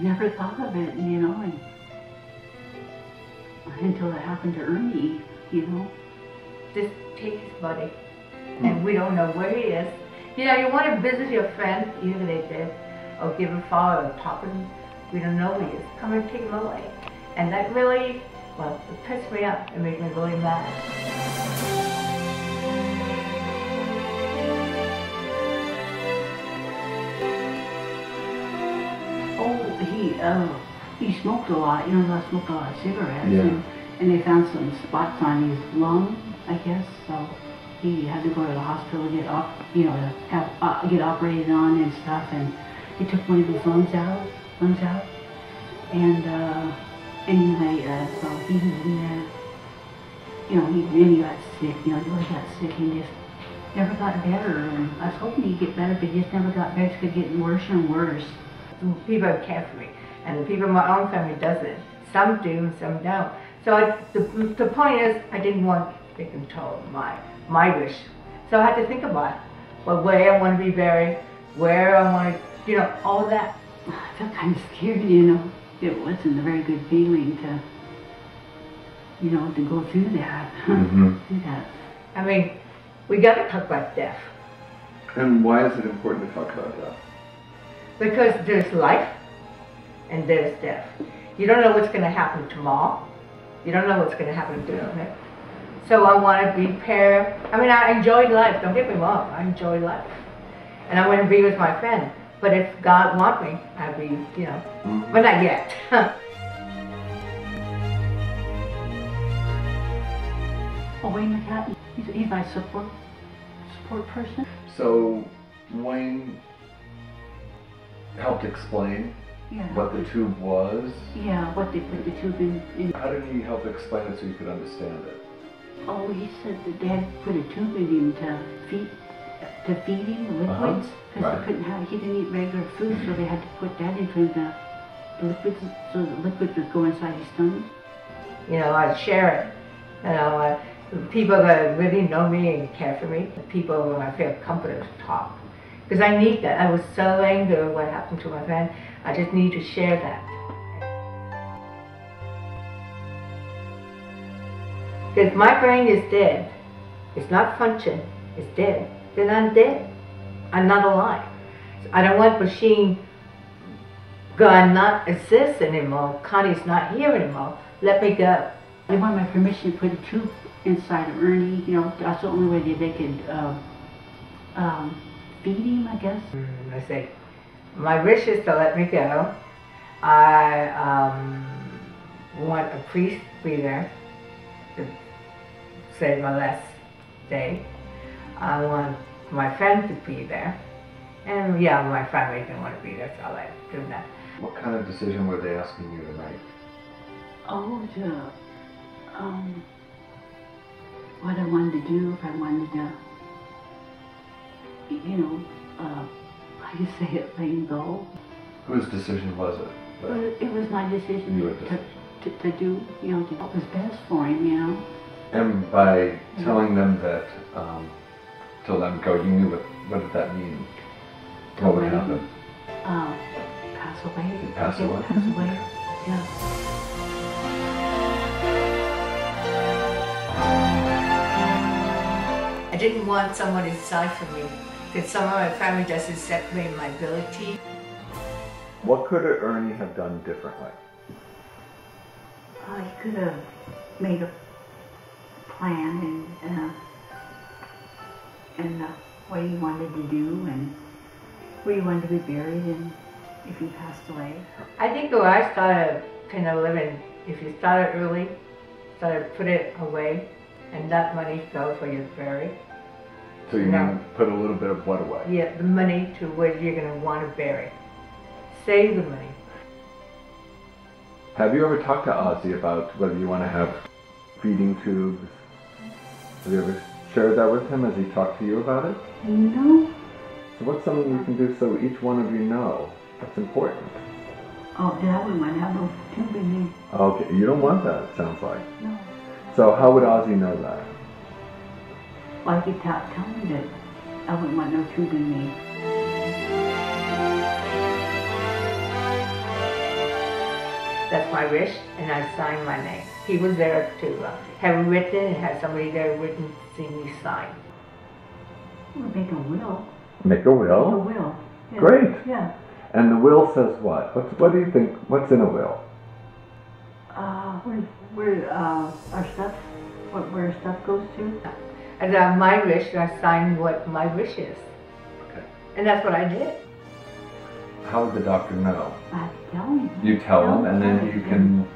never thought of it, you know, and until it happened to Ernie, you know. This takes money, and we don't know where he is. You know, you want to visit your friend, even if they did, or give him a follow or talk to him. We don't know where he is. Come and take him away. And that really, well, it pissed me up and made me really mad. He smoked a lot, you know, I smoked a lot of cigarettes, yeah. And they found some spots on his lung, I guess, so he had to go to the hospital to get, you know, to have, get operated on and stuff, and they took one of his lungs out, and anyway, so he was in there, you know, he got sick, you know, he really got sick and just never got better, and I was hoping he'd get better, but he just never got better, it could get worse and worse. People are carefree, and the people in my own family doesn't. Some do, and some don't. So the point is, I didn't want to control my wish. So I had to think about, well, where I want to be buried, where I want to, you know, all that. I felt kind of scared, you know. It wasn't a very good feeling to, you know, to go through that. Mm-hmm. Yeah. I mean, we got to talk about death. And why is it important to talk about death? Because there's life and there's death. You don't know what's going to happen tomorrow. You don't know what's going to happen today. So I want to be prepared. I mean, I enjoyed life. Don't get me wrong. I enjoy life. And I want to be with my friend. But if God wants me, I'll be, you know, but not yet. Oh, Wayne McCaffrey, he's my support person. So Wayne helped explain what the tube was. Yeah, what they put the tube in. How did he help explain it so you could understand it? Oh, he said that Dad put a tube in him to feed him liquids because he couldn't have. He didn't eat regular food, so they had to put that into him the liquids, so the liquid would go inside his stomach. You know, I share it. You know, people that really know me and care for me, the people who I feel comforted to talk. Because I need that. I was so angry at what happened to my friend. I just need to share that. If my brain is dead, it's not functioning, it's dead, then I'm dead. I'm not alive. So I don't want machine gun not exist anymore. Connie's not here anymore. Let me go. They want my permission to put a tube inside of Ernie. You know, that's the only way that they could feed him, I guess. I say, my wish is to let me go. I want a priest to be there to say my last day. I want my friend to be there. And yeah, my family didn't want to be there, so I'll let do that. What kind of decision were they asking you to make? Oh, what I wanted to do, if I wanted to, you know, how do you say it, letting go? Whose decision was it? Well, it was my decision to do, you know, to what was best for him, you know. And by telling them that, to let him go, you knew what did that mean? What would happen? Pass away. You pass away? Pass away, yeah. I didn't want someone inside for me. Because some of my family doesn't accept me and my ability. What could Ernie have done differently? He could have made a plan and what he wanted to do and where he wanted to be buried and if he passed away. I think where I started kind of living, if you started early, started put it away and let money go for your burial. So you put a little bit of what away? Yeah, the money to where you're going to want to bury. Save the money. Have you ever talked to Ozzy about whether you want to have feeding tubes? Have you ever shared that with him? Has he talked to you about it? No. So what's something you can do so each one of you know that's important? Oh, yeah, we might have a tube in me. Okay, you don't want that, it sounds like. No. So how would Ozzy know that? I could tell me that I wouldn't want no tube in me. That's my wrist, and I signed my name. He was there to have it written and had somebody there written to see me sign. Well, make a will. Make a will? Make a will. Yeah. Great. Yeah. And the will says what? What do you think? What's in a will? Where stuff goes to. And on my wish, I signed what my wish is. Okay. And that's what I did. How would the doctor know? I tell him. You tell him, and then you can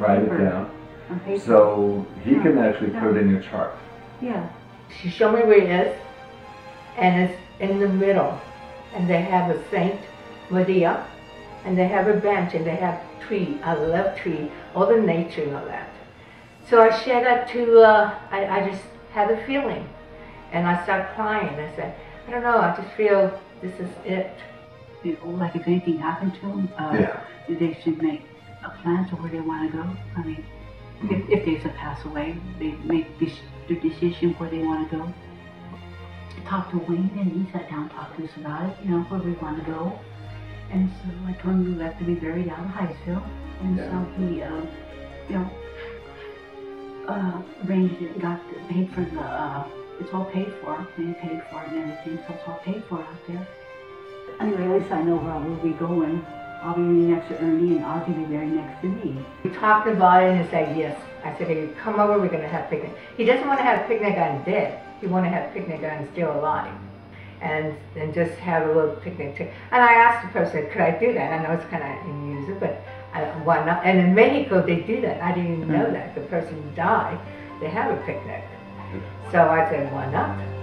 write it down. On paper. So he can actually put it in your chart. Yeah. She showed me where it is, and it's in the middle. And they have a Saint Maria, and they have a bench, and they have a tree. I love tree, all the nature and all that. So I shared that to, I just had a feeling, and I started crying. I said, I don't know, I just feel this is it. Like if anything happened to them, they should make a plan to where they want to go. I mean, if they should pass away, they make the decision where they want to go. Talked to Wayne, and he sat down and talked to us about it, you know, where we want to go. And so I told him we have to be buried out in Highsville. And so he, arranged it, got paid for the, it's all paid for, we paid for it and everything, so it's all paid for out there. Anyway, at least I know where I will be going. I'll be next to Ernie, and Ozzy will be very next to me. We talked about it, and he said yes. I said, hey, come over, we're going to have a picnic. He doesn't want to have a picnic on dead. He wanted to have a picnic on still alive, and just have a little picnic too. And I asked the person, could I do that? I know it's kind of unusual, but why not? And in Mexico, they do that. I didn't even know that. The person died, they have a picnic. So I said, why not?